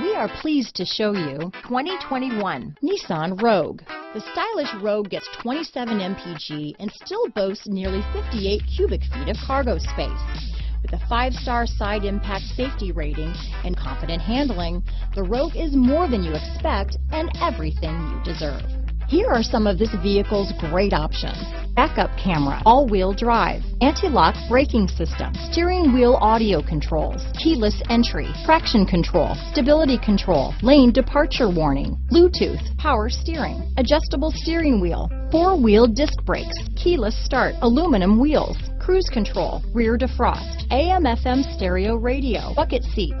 We are pleased to show you 2021 Nissan Rogue. The stylish Rogue gets 27 mpg and still boasts nearly 58 cubic feet of cargo space. With a 5-star side impact safety rating and confident handling, the Rogue is more than you expect and everything you deserve. Here are some of this vehicle's great options: backup camera, all-wheel drive, anti-lock braking system, steering wheel audio controls, keyless entry, traction control, stability control, lane departure warning, Bluetooth, power steering, adjustable steering wheel, 4-wheel disc brakes, keyless start, aluminum wheels, cruise control, rear defrost, AM/FM stereo radio, bucket seats,